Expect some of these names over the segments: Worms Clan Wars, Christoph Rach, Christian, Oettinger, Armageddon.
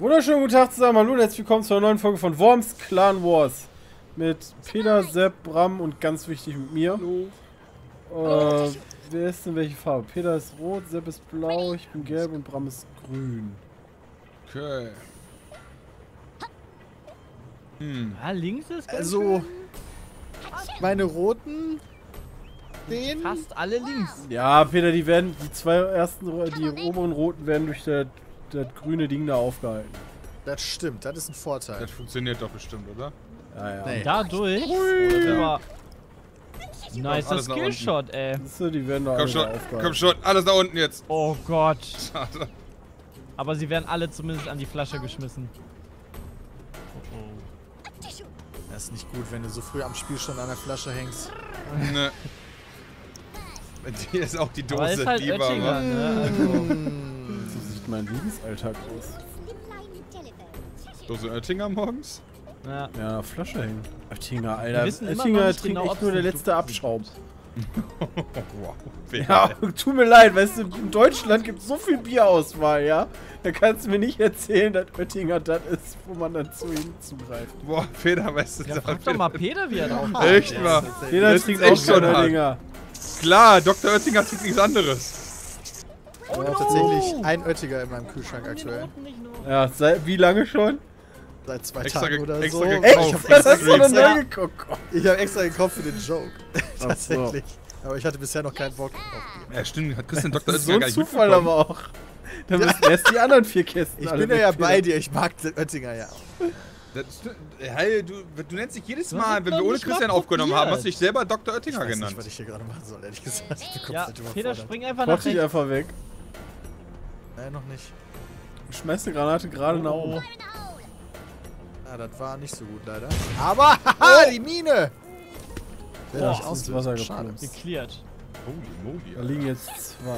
Wunderschönen guten Tag zusammen, hallo und herzlich willkommen zu einer neuen Folge von Worms Clan Wars. Mit Peter, Sepp, Bram und ganz wichtig mit mir. Hallo. Wer ist denn welche Farbe? Peter ist rot, Sepp ist blau, ich bin gelb und Bram ist grün. Okay. Ah, links ist ganz schön. Meine roten... Den? Fast alle links. Ja, Peter, die werden, die zwei ersten, die oberen roten werden durch das grüne Ding da aufgehalten. Das stimmt, das ist ein Vorteil. Das funktioniert doch bestimmt, oder? Ja, ja. Nee. Dadurch? Oder da. Nice, das Skillshot, ey. Siehst du, die werden da alle da aufgehalten. Komm schon, alles da unten jetzt. Oh Gott. Schade. Aber sie werden alle zumindest an die Flasche geschmissen. Das ist nicht gut, wenn du so früh am Spielstand an der Flasche hängst. Ne. Hier ist auch die Dose, ist halt die Oettinger, ne? Also, so sieht mein Lebensalltag aus. Dose Oettinger morgens? Ja. Ja, Flasche hängen. Oettinger, Alter. Oettinger trinkt genau echt nur der letzte Abschaum. Wow. Ja, tut mir leid, weißt du, in Deutschland gibt es so viel Bierauswahl, ja? Da kannst du mir nicht erzählen, dass Oettinger das ist, wo man dann zu ihm zugreift. Boah, Peter, weißt du, ja, frag doch mal Peter, wie er da auch echt mal. Peter trinkt auch schon Oettinger. Klar, Dr. Oettinger tut nichts anderes. Ich habe tatsächlich ein Oettinger in meinem Kühlschrank aktuell. Ja, seit wie lange schon? Seit 2 Tagen oder so. Ich habe extra gekauft für den Joke. Tatsächlich. So. Aber ich hatte bisher noch keinen Bock drauf. Ja, stimmt, hat Christian Dr. Oettinger gar nicht Zufall mitbekommen. Aber auch. Dann müssen erst die anderen 4 Kästen. Ich bin ja bei dir, ich mag den Oettinger ja auch. Das, hey, du nennst dich jedes Mal, wenn wir ohne Christian aufgenommen haben, hast du dich selber Dr. Oettinger genannt. Ich weiß nicht, was ich hier gerade machen soll, ehrlich gesagt. Ja, Peter, spring einfach nach rechts. Dich einfach weg. Nein, noch nicht. Ich schmeiß eine Granate gerade nach oben. Ah, das war nicht so gut, leider. Aber, haha, die Mine! Ja, ich aus dem Wasser gefahren. Geklärt. Holy moly, da liegen jetzt 2.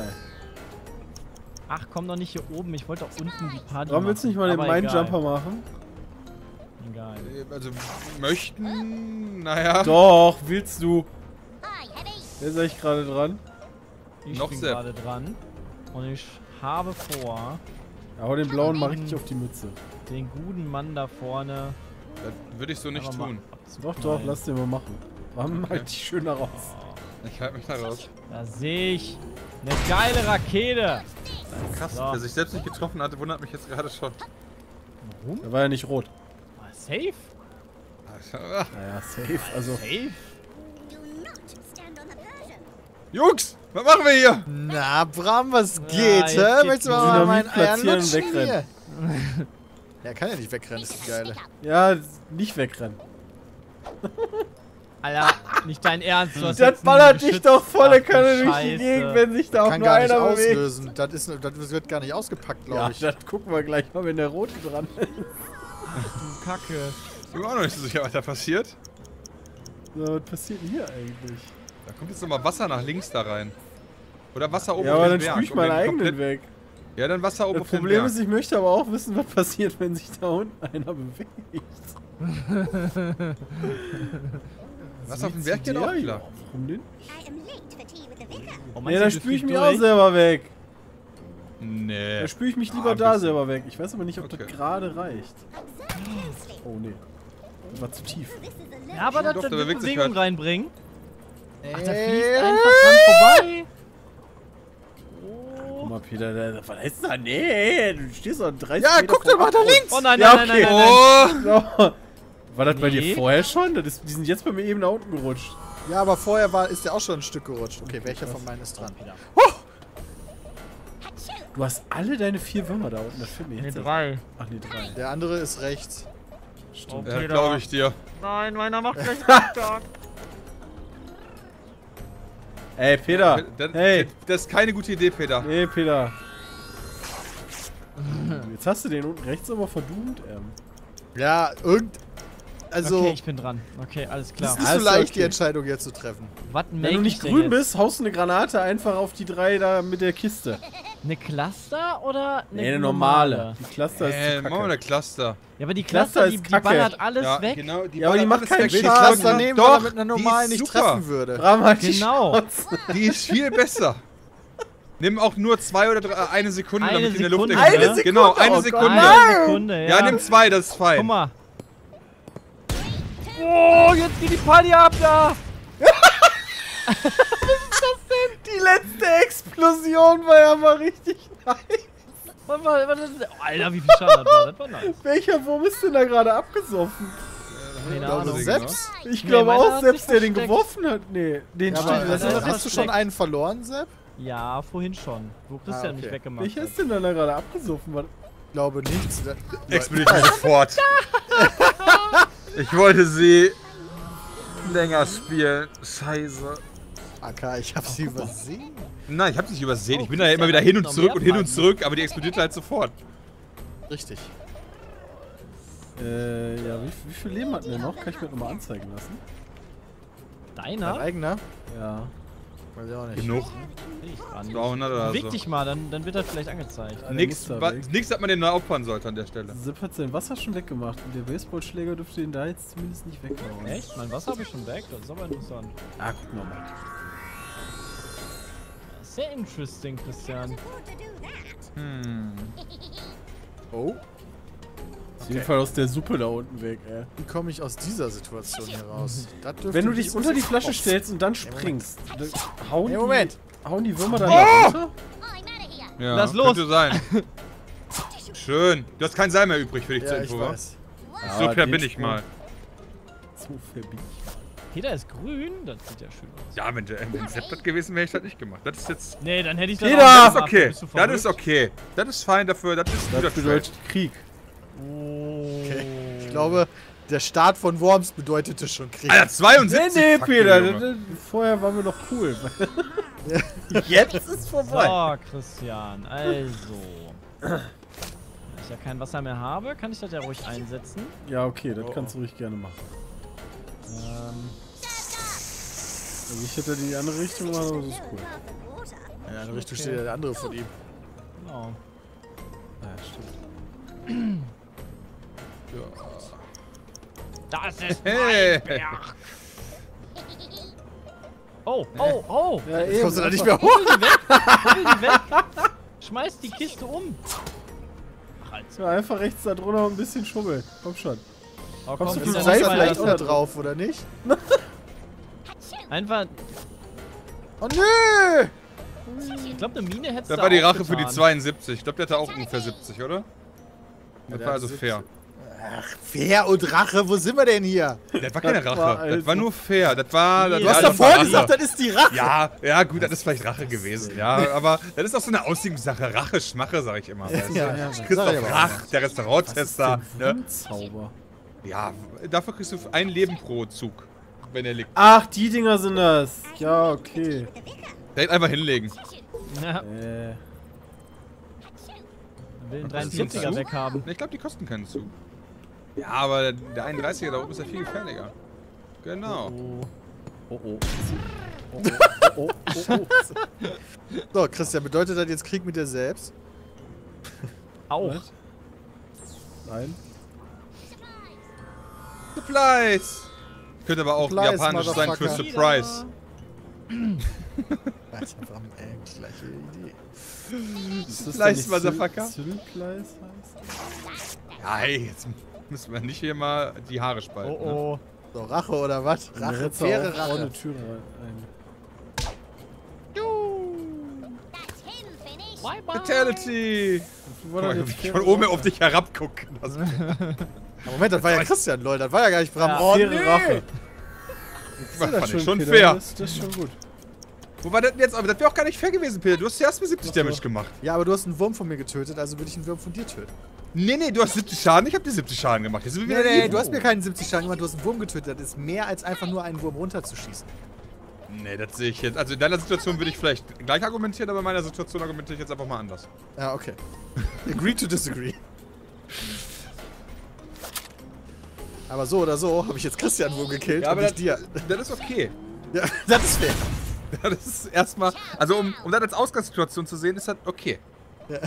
Ach, komm doch nicht hier oben, ich wollte doch unten die Party. Warum willst du nicht mal den Minejumper machen? Egal. Also, möchten? Naja. Doch, willst du. Wer ist eigentlich gerade dran? Ich bin gerade dran. Und ich habe vor... Aber den blauen mache ich nicht auf die Mütze. Den guten Mann da vorne... Das würde ich so nicht tun. Doch, doch, lass den mal machen. Warum halt dich schön da raus? Ich halte mich da raus. Da sehe ich eine geile Rakete. Krass, dass ich selbst nicht getroffen hatte, wundert mich jetzt gerade schon. Warum? Der war ja nicht rot. Safe? Naja, safe, also. Safe? Jungs, was machen wir hier? Na, Bram, was geht, hä? Möchtest du mal meinen Eiern lutschen hier? Er kann ja nicht wegrennen, ist das Geile. Ja, nicht wegrennen. Alter, nicht dein Ernst. Das ballert dich doch volle Kanne durch die Gegend, wenn sich da auch nur einer auslösen. Das wird gar nicht ausgepackt, glaube ich. Ja, das gucken wir gleich mal, wenn der Rote dran ist. Ach du Kacke. Ich bin auch noch nicht so sicher, was da passiert. So, was passiert denn hier eigentlich? Da kommt jetzt nochmal Wasser nach links da rein. Oder Wasser oben auf den Berg. Ja, aber dann spüre ich meinen eigenen weg. Ja, dann Wasser oben auf den Berg. Das Problem ist, ich möchte aber auch wissen, was passiert, wenn sich da unten einer bewegt. Wasser auf den Berg geht auch klar. Warum denn? Nee, da spüre ich mich auch selber weg. Nee. Da spüre ich mich lieber da selber weg. Ich weiß aber nicht, ob das gerade reicht. Oh nee. Das war zu tief. Ja, aber das wird Bewegung reinbringen. Ach, da fließt einfach dran vorbei. Oh. Guck mal, Peter, was heißt das? Nee, du stehst doch 30 Meter. Ja, guck doch mal da links. Oh nein, nein, nein, nein. War das bei dir vorher schon? Die sind jetzt bei mir eben nach unten gerutscht. Ja, aber vorher ist der auch schon ein Stück gerutscht. Okay, welcher von meinen ist dran? Du hast alle deine 4 Würmer da unten, das fehlt mir jetzt. Nee, 3. Ach nee, 3. Der andere ist rechts. Stimmt, okay, glaube ich dir. Nein, meiner macht gleich Tag. Ey, Peter. Hey. Das ist keine gute Idee, Peter. Nee, Peter. Jetzt hast du den unten rechts aber verdummt. Ja, also... Okay, ich bin dran. Okay, alles klar. Es ist so leicht, die Entscheidung jetzt zu treffen. Wenn du nicht grün bist, haust du eine Granate einfach auf die 3 da mit der Kiste. Eine Cluster oder eine normale? Die Cluster ist zu kacke. Machen wir eine Cluster. Ja, aber die Cluster ist kacke. Die ballert alles weg. Genau, die aber die macht keinen Schaden. Cluster nehmen, doch, mit einer normalen nicht treffen würde. Genau. Die ist viel besser. Nimm auch nur 2 oder 3, 1 Sekunde, damit die in der Luft ist. Eine Sekunde? Genau, eine Sekunde. Eine Sekunde, ja. Ja, nimm 2, das ist fein. Guck mal. Oh, jetzt geht die Party ab da. Was ist das denn? Die letzte Explosion war ja mal richtig nice. Alter, wie viel Schaden das war. Das war nice. Welcher Wurm ist denn da gerade abgesoffen? Keine Ahnung. Seps? Ich glaube auch, Seps, der den geworfen hat. Nee, den hast du schon einen verloren, Sepp? Ja, vorhin schon. Wo Christian mich weggemacht hat. Welcher ist denn da gerade abgesoffen? Ich glaube nichts. Expedition sofort. Ich wollte sie länger spielen. Scheiße. Aka, ich hab sie übersehen. Nein, ich hab sie nicht übersehen. Ich bin da ja immer wieder hin und zurück und hin und zurück, aber die explodierte halt sofort. Richtig. Ja, wie viel Leben hatten wir noch? Kann ich mir nochmal anzeigen lassen? Deiner? Dein eigener? Ja. Weiß ich auch nicht. Genug. Beweg dich mal, dann wird das vielleicht angezeigt. Nix, hat man den da opfern sollte an der Stelle. Zip hat sein Wasser schon weggemacht und der Baseballschläger dürfte ihn da jetzt zumindest nicht weghauen. Echt? Mein Wasser habe ich schon weg? Das ist aber interessant. Ah, guck mal. Sehr interesting, Christian. Hm. Oh. Auf jeden Fall aus der Suppe da unten weg, ey. Wie komme ich aus dieser Situation heraus? Wenn du dich unter die Flasche stellst und dann springst, hauen die Würmer dann da runter? Ja, lass los! Könnte sein. Schön. Du hast kein Seil mehr übrig für dich zur Info, wa? So fair bin ich mal. So fair bin ich mal. Peter ist grün, das sieht ja schön aus. Ja, wenn Sepp das gewesen wäre, hätte ich das nicht gemacht. Das ist jetzt... Nee, dann hätte ich das auch gemacht. Peter! Das ist okay. Das ist okay. Das ist fein dafür, das ist das bedeutet Krieg. Okay. Ich glaube, der Start von Worms bedeutete schon Krieg. Alter, 72! Nee, Peter, vorher waren wir noch cool. Jetzt ist vorbei. So, Christian, also. Da ich ja kein Wasser mehr habe, kann ich das ja ruhig einsetzen. Ja, okay, das kannst du ruhig gerne machen. Also ich hätte die andere Richtung, aber das ist cool. Ja, in der anderen Richtung steht ja der andere von ihm. Genau. Ja, stimmt. Ja. Das ist mein Berg. Oh, oh, oh! Ja, jetzt kommst du da nicht mehr hoch! Hol die weg! Hol die weg! Schmeiß die Kiste um! Ach, ja, einfach rechts da drunter und ein bisschen schummeln. Komm schon. Oh, kommst du Seil vielleicht da drauf, oder nicht? Einfach... Oh nö! Ich glaube, eine Mine hättest du. Das war die Rache getan. Für die 72. Ich glaube, der hatte auch ungefähr 70, oder? Das war also fair. Ach, fair und Rache, wo sind wir denn hier? Das war keine Rache, das war nur fair. Das war, das du hast davor gesagt, das ist die Rache. Ja, ja gut, das ist vielleicht Rache gewesen, ja. Aber das ist auch so eine Auslegungssache. Rache, Schmache, sag ich immer. Ja. Christoph Rach, der Restauranttester. Ne? Ja, dafür kriegst du 1 Leben pro Zug, wenn er liegt. Ach, die Dinger sind das. Ja, okay. Direkt einfach hinlegen. Ja. Will einen 43er weg haben. Ich glaube, die kosten keinen Zug. Ja, aber der 31er da oben ist ja viel gefährlicher. Genau. Oh, oh. Oh, oh, oh, oh, oh. So, Christian, bedeutet das jetzt Krieg mit dir selbst? Auch. Was? Nein. Surprise! Könnte aber auch Supplies, japanisch sein für Surprise. Alter, warum eigentlich gleiche Idee? Supplies, Motherfucker. Supplies heißt? Ja, hey, jetzt... Müssen wir nicht hier mal die Haare spalten. Oh, oh. Ne? So, Rache oder was? Rache, faire Rache. Ohne Tür rein. Fatality! Ich von oben auf dich herabgucken. Also. Moment, das war ja Christian, Leute. Das war ja gar nicht Bram. Ja, oh, faire Rache. Das fand ich schon fair. Das ist schon gut. Wo war das denn jetzt? Aber das wäre auch gar nicht fair gewesen, Peter. Du hast ja erst mal 70 Damage gemacht. Ja, aber du hast einen Wurm von mir getötet, also würde ich einen Wurm von dir töten. Nee, nee, du hast 70 Schaden, ich hab dir 70 Schaden gemacht. Nee, du hast mir keinen 70 Schaden gemacht, du hast einen Wurm getötet. Das ist mehr als einfach nur einen Wurm runterzuschießen. Nee, das sehe ich jetzt. Also in deiner Situation würde ich vielleicht gleich argumentieren, aber in meiner Situation argumentiere ich jetzt einfach mal anders. Ja, okay. Agree to disagree. Aber so oder so habe ich jetzt Christian Wurm gekillt, ja, aber nicht dir. Das ist okay. Ja, das ist fair. Das ist erstmal, also um das als Ausgangssituation zu sehen, ist das okay. Ja.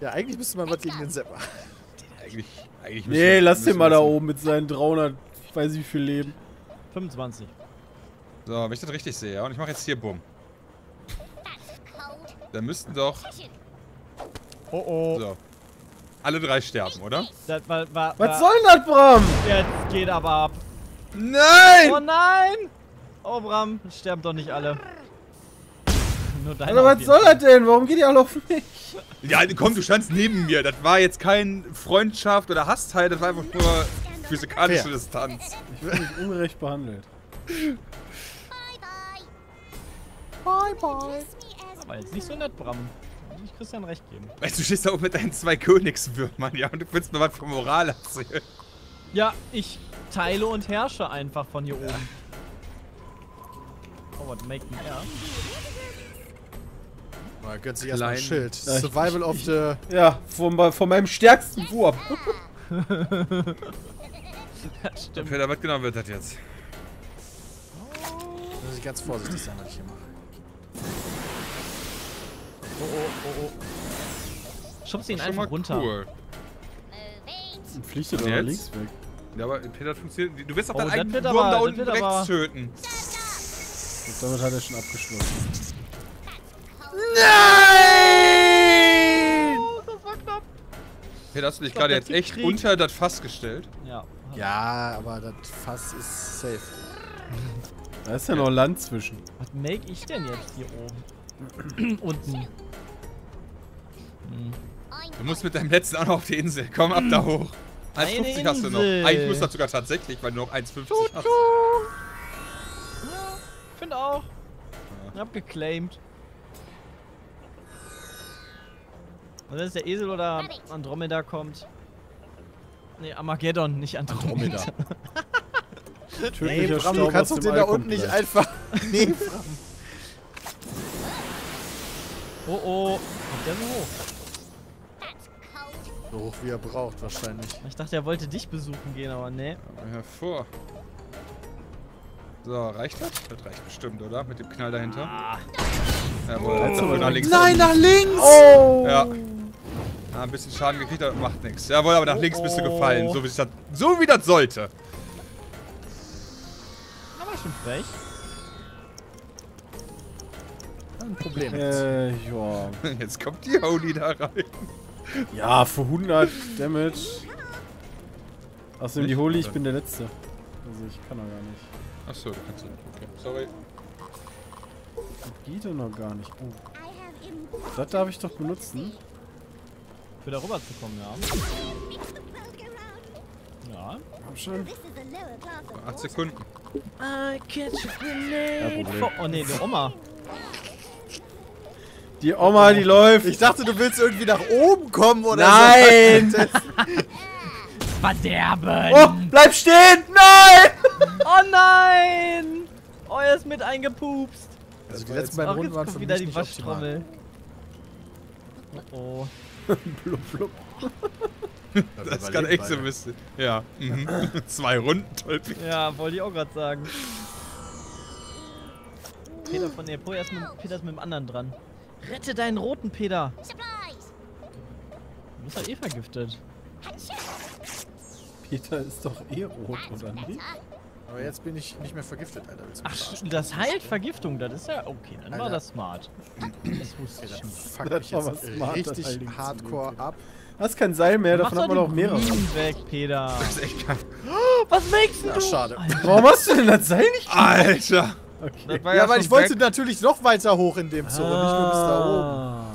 Ja, eigentlich müsste man was gegen den Sepp machen. Eigentlich nee, lass den mal da oben mit seinen 300, ich weiß nicht wie viel Leben. 25. So, wenn ich das richtig sehe, ja. Und ich mache jetzt hier Bumm. Dann müssten doch... Oh oh. So. Alle drei sterben, oder? Das war was soll das, Bram? Jetzt geht aber ab. Nein! Oh nein! Oh, Bram, sterben doch nicht alle. Nur deine. Aber was soll das denn? Warum geht ihr alle auf mich? Ja, komm, du standst neben mir. Das war jetzt kein Freundschaft oder Hassteil. Das war einfach nur physikalische Distanz. Ich werde nicht ungerecht behandelt. Bye, bye. Aber jetzt nicht so nett, Bram. Ich Christian recht geben. Weißt du, stehst da oben mit deinen zwei Königswürmern, ja, und du willst mir was von Moral erzählen. Ja, ich teile und herrsche einfach von hier oben. Oh, what make me air? Na, gönnt sich erstmal ein Schild. Survival of the... Ja, von meinem stärksten Wurm. Das stimmt. Okay, was genau wird das jetzt? Muss ich ganz vorsichtig sein, was ich hier mache. Oh, oh, oh, oh. Schubst ihn einfach runter. Cool. Und fliegt er da links weg. Ja, aber Peter funktioniert. Du wirst doch deinen eigenen Wurm da unten rechts töten. Und damit hat er schon abgeschlossen. Nein! Oh, das war knapp. Peter, hast du dich gerade jetzt echt unter das Fass gestellt? Ja. Ja, aber das Fass ist safe. Da ist ja noch Land zwischen. Was make ich denn jetzt hier oben? Unten. Du musst mit deinem letzten auch noch auf die Insel. Komm ab da hoch. 1,50 hast du noch. Eigentlich muss das sogar tatsächlich, weil du noch 1,50 hast. Ja, ich finde auch. Ja. Ich hab geclaimed. Und wenn es der Esel oder Andromeda kommt. Ne, Armageddon, nicht Andromeda. Nee, Bram, du kannst doch den da unten nicht einfach. Nee, Bram. Oh oh, kommt der so hoch? So hoch wie er braucht wahrscheinlich. Ich dachte, er wollte dich besuchen gehen, aber ne. Hervor. So, reicht das? Das reicht bestimmt, oder? Mit dem Knall dahinter. Jawohl, nach links. Nein, nach links! Oh! Ja. Ah, ein bisschen Schaden gekriegt, aber macht nichts. Jawohl, aber nach links bist du gefallen, so wie das sollte. Aber schon frech. Ein Problem jetzt. Ja. Jetzt kommt die Holy da rein. Ja, für 100 Damage. Achso, die Holy, ich bin der Letzte. Also ich kann doch gar nicht. Achso, du kannst nicht. Okay, sorry. Das geht doch noch gar nicht. Oh. Das darf ich doch benutzen. Für da rüber zu kommen, ja. Ja. Komm schon. 8 Sekunden. Oh ne, die Oma. Die Oma, die läuft. Ich dachte, du willst irgendwie nach oben kommen oder so. Nein! Verderben! Oh, bleib stehen! Nein! Oh nein! Oh, er ist mit eingepupst. Also die letzten beiden Runden waren für mich wieder die Waschtrommel. Oh oh. Blub, blub. Das ist gerade echt so ein bisschen. Ja. Mhm. 2 Runden, toll. Ja, wollte ich auch gerade sagen. Peter von der Po, Peter ist mit dem anderen dran. Rette deinen roten Peter! Du bist doch eh vergiftet. Peter ist doch eh rot, oder nicht? Aber jetzt bin ich nicht mehr vergiftet, Alter. Ach, das heilt Vergiftung, das ist ja... Okay, dann war das smart. Das wusste ich schon. Fuck mich jetzt richtig hardcore ab. Hast kein Seil mehr, davon hat man auch mehrere. Weg, Peter. Das ist echt geil. Was machst du? Schade. Warum hast du denn das Seil nicht? Alter! Okay. Ja, weil ich wollte natürlich noch weiter hoch in dem Zoo, nicht nur bis da oben.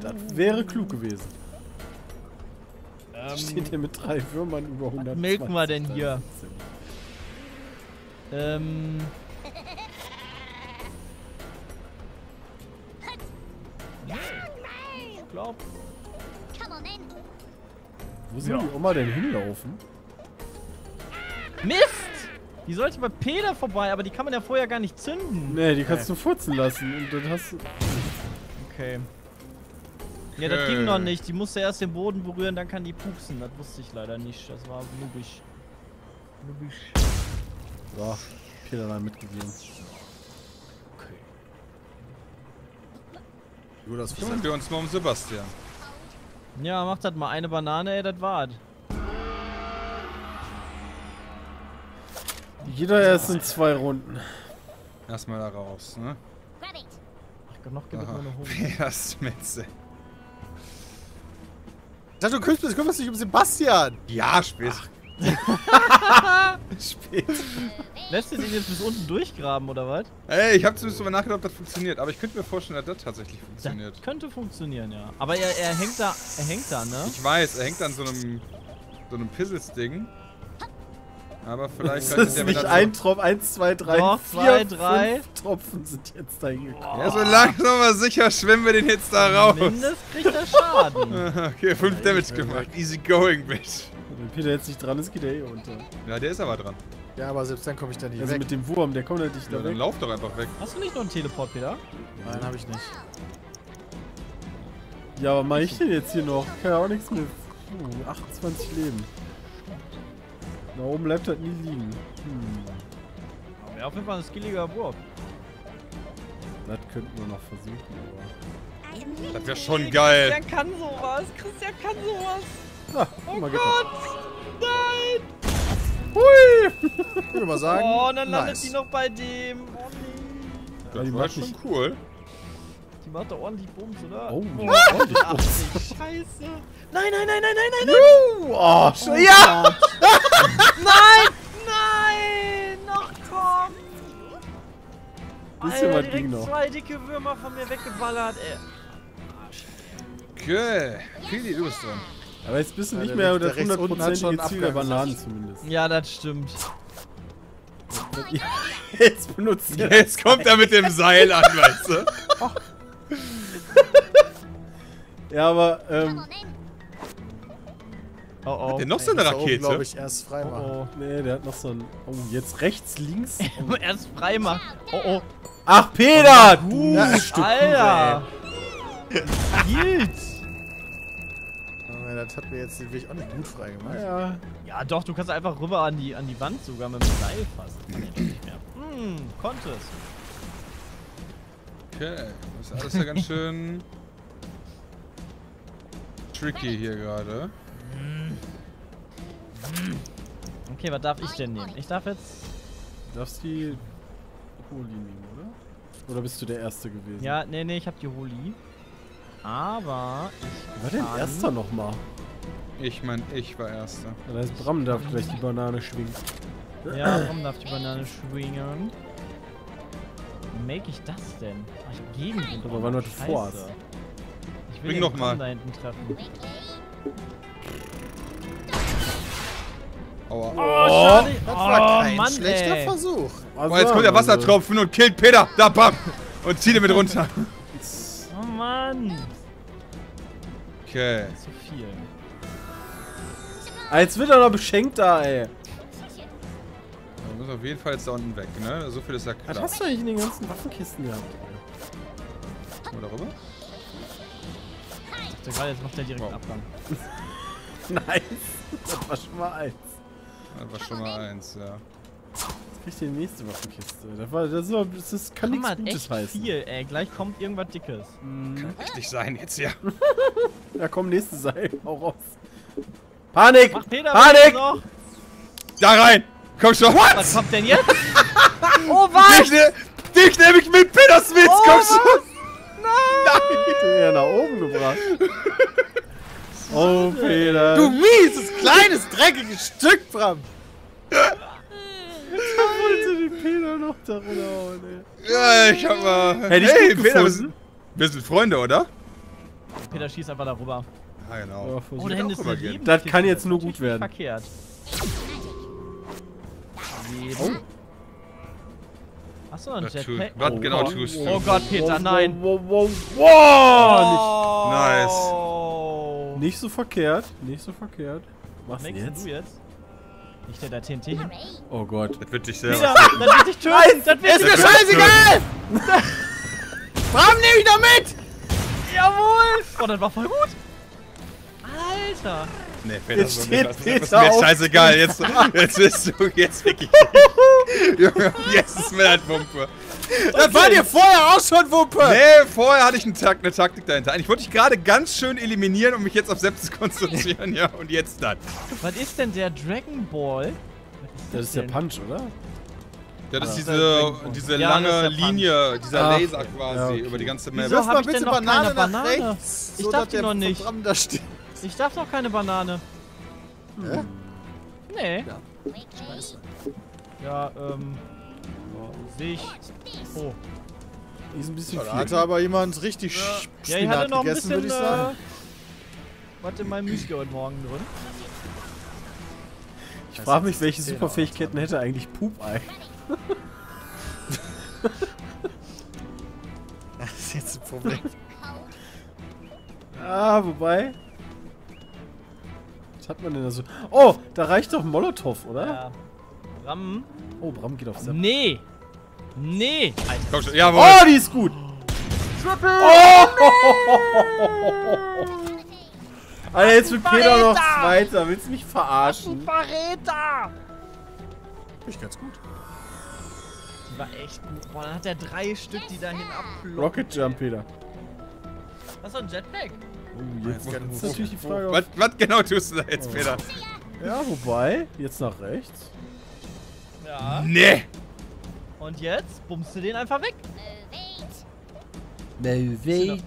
Das wäre klug gewesen. Steht hier mit 3 Würmern über 100. Was melken wir denn hier? Ich glaub. Wo soll die Oma denn hinlaufen? Mist! Die sollte bei Peter vorbei, aber die kann man ja vorher gar nicht zünden. Nee, die kannst du furzen lassen und dann hast du... Okay. Ja, das ging noch nicht. Die musste erst den Boden berühren, dann kann die pupsen. Das wusste ich leider nicht. Das war blubbisch. Blubbisch. So, Peter war mitgegeben. Okay. Nur das kümmern wir uns mal um Sebastian. Ja, macht das mal. Eine Banane, ey, das war's. Jeder erst in 2 Runden. Erstmal da raus, ne? Ach, noch genug meine Hunde. Ja, Schmetze. Ich dachte, du kümmerst dich um Sebastian. Ja, spät. Spät. Lässt du den jetzt bis unten durchgraben, oder was? Ey, ich hab zumindest drüber nachgedacht, ob das funktioniert. Aber ich könnte mir vorstellen, dass das tatsächlich funktioniert. Das könnte funktionieren, ja. Aber er hängt da, ne? Ich weiß, er hängt an so einem Pizzles-Ding. Aber vielleicht könnte der nicht ein Tropfen, 1, 2, 3, doch, 4, 3 Tropfen sind jetzt da hingekommen. Ja, so langsam aber sicher schwimmen wir den jetzt da raus. Mindest kriegt er Schaden. Okay, 5 Damage gemacht. Easy going, bitch. Wenn Peter jetzt nicht dran ist, geht er eh unter. Ja, der ist aber dran. Ja, aber selbst dann komme ich da nicht weg. Also mit dem Wurm, der kommt halt nicht da weg. Dann lauf doch einfach weg. Hast du nicht noch einen Teleport, Peter? Nein, hab ich nicht. Ja, aber mach ich denn jetzt hier noch? Kann ja auch nichts mit 28 Leben. Da oben bleibt halt nie liegen. Wäre auf jeden Fall ein skilliger Wurf. Das könnten wir noch versuchen, aber... Das wäre schon geil! Christian kann sowas! Christian kann sowas! Ah, oh Gott! Nein! Hui! Ich würde mal sagen... Oh, dann landet die noch bei dem! Oh, nee. Das war schon cool. Die macht da ordentlich Bums, oder? Oh, ordentlich Bums. Scheiße! Nein, nein, nein, nein, nein, nein! Oh, scheiße! Ja! Nein! Nein! Noch komm! Alter, direkt zwei dicke Würmer von mir weggeballert, ey. Okay. Pili, du bist dran. Aber jetzt bist du nicht mehr unter 100%ige Ziel der Bananen zumindest. Ja, das stimmt. Jetzt benutzt er. Jetzt kommt er mit dem Seil an, weißt du? Ja, aber, Oh, oh. Hat der noch so eine Rakete? Glaube ich, erst frei machen. Oh, oh. Nee, der hat noch so ein... Oh, jetzt rechts, links. Oh. Erst frei machen. Oh, oh. Ach, Peter! Du! Alter! Yields! Das hat mir jetzt wirklich auch nicht gut frei gemacht. Ja. Ja, doch, du kannst einfach rüber an die Wand sogar mit dem Seil fassen. Nicht mehr. Hm, konntest. Okay, das ist alles ja ganz schön... tricky hier gerade. Okay, was darf ich denn nehmen? Ich darf jetzt... Du darfst die Holi nehmen, oder? Oder bist du der Erste gewesen? Ja, nee, nee, ich hab die Holi. Aber... Wer war denn Erster nochmal? Ich mein, ich war Erster. Ja, das heißt, Bram darf gleich die Banane schwingen. Ja, Bram darf die Banane schwingen. Wie make ich das denn? Ach, ich gegen den Bram. Aber wann du vorhast. Ich will den Bram da hinten treffen. Aua. Oh, schade. Das war kein schlechter Versuch. Oh, jetzt kommt der Wassertropfen und killt Peter. Da, bam. Und zieht ihn mit runter. Oh, Mann. Okay. Zu viel. Ah, jetzt wird er noch beschenkt da, ey. Da muss auf jeden Fall jetzt da unten weg, ne? So viel ist ja klar. Was hast du eigentlich in den ganzen Waffenkisten gehabt? Guck mal da rüber. Ich dachte gerade, jetzt macht der direkt einen Abgang. Nice. Das war schon mal eins. Das war schon mal eins, ja. Jetzt krieg ich die nächste Waffenkiste. Das kann nichts Gutes heißen. Viel, ey. Gleich kommt irgendwas Dickes. Kann richtig sein jetzt, ja. Ja, komm, nächste Seil. Hau raus. Panik! Panik! Da rein! Komm schon! Was kommt denn jetzt? Oh, was? Dich nehm ich mit Peters Witz! Oh, komm schon! Nein! Ich bin ja nach oben gebracht. Oh, Peter. Du mieses, kleines, dreckiges Stück, Bram! Ich wollte den Peter noch da runterhauen, ey. Ja, ich hab mal... Hey, Peter, wir sind Freunde, oder? Peter schießt einfach da rüber. Ah, genau. Oh, oh, das kann jetzt nur gut werden. Verkehrt. Oh. Achso, ein Jetpack. Was genau tust du? Oh Gott, Peter, nein! Wow! Nice! Nicht so verkehrt, nicht so verkehrt. Was machst du jetzt? Nicht der da TNT. Oh Gott. Das wird dich selber. Peter, das wird dich töten. Das wird mir scheißegal! Warum nehme ich da mit? Jawohl! Oh, das war voll gut. Alter. Nee, Peter, jetzt steht das Peter ist mir scheißegal. Jetzt bist du jetzt wirklich. Junge, jetzt ist mir halt Wumpe. Das war dir vorher auch schon Wumpe! Nee, vorher hatte ich eine Taktik dahinter. Eigentlich wollte ich gerade ganz schön eliminieren und mich jetzt auf selbst konzentrieren, ja, und jetzt dann. Was ist denn der Dragon Ball? Das ist der Punch, oder? Ja, das ist diese lange Linie, dieser Laser quasi über die ganze Map. Wieso hab ich denn noch Banane keine Banane? Nach rechts, ich darf die noch nicht. Da steht. Ich darf noch keine Banane. Hä? Nee. Ja, sehe ich. Oh. Die ist ein bisschen viel. Hatte aber jemand richtig Spinat ich hatte noch gegessen, würde ich sagen. Was in meinem Müsli heute Morgen drin? Ich frage mich, welche Superfähigkeiten hätte eigentlich Pup-Ei? Das ist jetzt ein Problem. Ah, wobei... Was hat man denn da so... Oh, da reicht doch ein Molotow, oder? Ja. Bram... Oh, Bram geht auf Sepp. Nee! Nee! Komm schon, jawohl! Oh, die ist gut! Triple! Oh! Alter, jetzt wird Peter noch Zweiter. Willst du mich verarschen? Verräter! Ich ganz gut. Die war echt gut. Boah, dann hat er 3 Stück, die dahin abführen. Rocket Jump, Peter. Was ist ein Jetpack? Oh, jetzt ist natürlich die Frage. Was genau tust du da jetzt, Peter? Ja, wobei. Jetzt nach rechts. Ja. Nee! Und jetzt bummst du den einfach weg. Wait.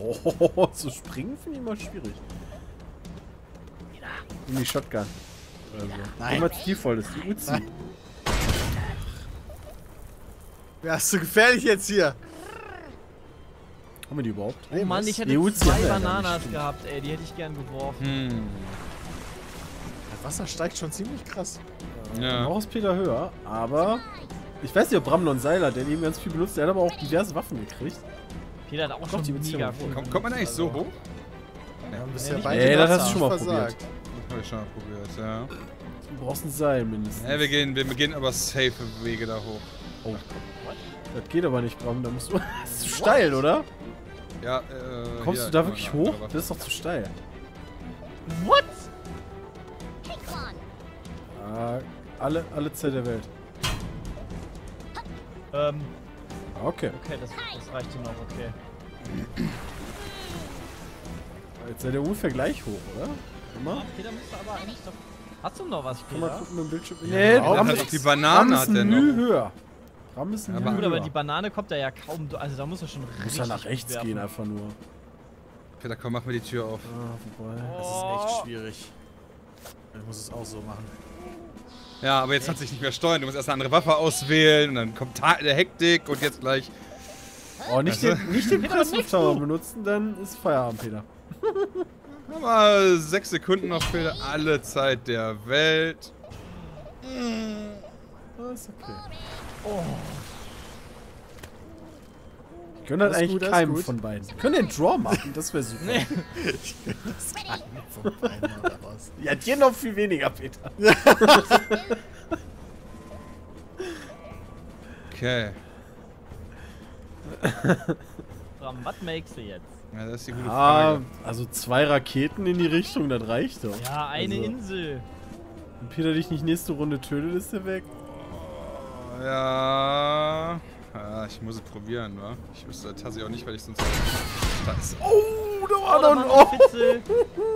Oh, zu springen finde ich immer schwierig. In die Shotgun. Also. Nein. Immer voll, das ist die Uzi. Ja, ist so gefährlich jetzt hier. Haben wir die überhaupt? Oh Mann, ich hätte 2 Bananas gehabt, ey. Die hätte ich gern geworfen. Hm. Das Wasser steigt schon ziemlich krass. Ja. Auch ist Peter höher, aber... Ich weiß nicht, ob Bram noch ein Seiler, der eben ganz viel benutzt, der hat aber auch diverse Waffen gekriegt. Jeder hat auch schon die mega cool. Kommt man eigentlich so hoch? Ja, das hast du schon mal probiert. Das hab ich schon mal probiert, ja. Du brauchst ein Seil mindestens. Ja, wir gehen aber safe Wege da hoch. Oh. Das geht aber nicht, Bram, da musst du... Das ist zu steil, oder? Ja, Kommst du da wirklich hoch? Das ist doch zu steil. What? Alle Zeit der Welt. Okay, das reicht ihm noch, okay. Jetzt seid ihr ungefähr gleich hoch, oder? Immer? Peter müsste aber eigentlich doch... Hast du noch was, Peter? Komm mal gucken im Bildschirm. Nee, Bram ist doch die Banane hat der noch. Höher. Bram ist ein Mühe höher. Aber die Banane kommt da ja kaum... Also da muss er schon richtig... Muss er nach rechts gehen einfach nur. Peter, komm, mach mir die Tür auf. Das ist echt schwierig. Ich muss es auch so machen. Ja, aber jetzt kannst du dich nicht mehr steuern. Du musst erst eine andere Waffe auswählen und dann kommt der Hektik und jetzt gleich... Oh, nicht den Presslufthammer benutzen, dann ist Feierabend, Peter. Nochmal 6 Sekunden noch, Peter. Alle Zeit der Welt. Das ist okay. Oh. Ich könnte halt eigentlich keinem von beiden. Wir können den Draw machen, das wäre super. Nee. Ich könnte das keinem von beiden oder was. Ja, dir noch viel weniger, Peter. Okay. Was machst du jetzt? Ja, das ist die gute Frage. Also 2 Raketen in die Richtung, das reicht doch. Ja, eine Insel. Wenn Peter dich nicht nächste Runde tötet, ist der weg. Oh, ja... Ah, ich muss es probieren, wa? Ich wüsste tatsächlich auch nicht, weil ich sonst... Oh, da war noch ein Ohr!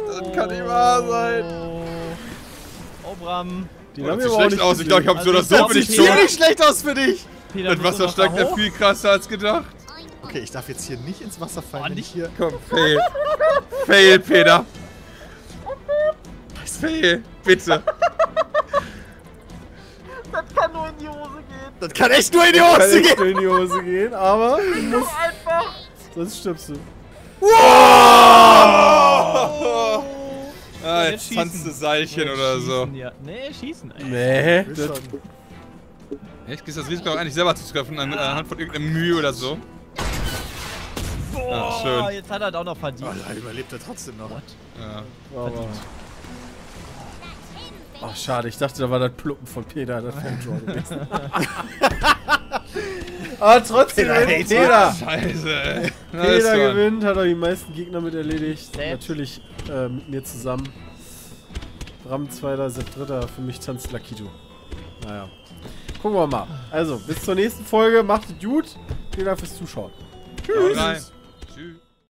Das kann nicht wahr sein! Oh, Bram. Die haben sieht schlecht aus, ich glaube, ich hab so oder so bin ich tot. Sieht nicht schlecht aus für dich! Peter, das Wasser steigt ja viel krasser als gedacht. Okay, ich darf jetzt hier nicht ins Wasser fallen, wenn ich hier... Komm, fail! Fail, Peter! Fail, bitte! Das kann nur in die Hose gehen. Das kann echt nur in die Hose gehen. Echt nur in die Hose gehen, aber du musst einfach. Sonst stirbst du. Wow! Ah, jetzt tanzt das Seilchen oder so. Ja. Nee, schießen eigentlich. Nee. Echt, gehst das Risiko auch eigentlich selber zu treffen, anhand von irgendeiner Mühe oder so. Ah, schön. Jetzt hat er das auch noch verdient. Oh, da überlebt er trotzdem noch. What? Ja. Verdient. Ach, schade, ich dachte, da war das Pluppen von Peter, das Ferntor gewesen. Aber trotzdem gewinnt Peter! Scheiße! Peter gewinnt, hat auch die meisten Gegner mit erledigt. Sepp. Natürlich mit mir zusammen. Bram 2., Sepp 3., für mich tanzt Lakito. Naja. Gucken wir mal. Also, bis zur nächsten Folge. Macht es gut. Vielen Dank fürs Zuschauen. Tschüss!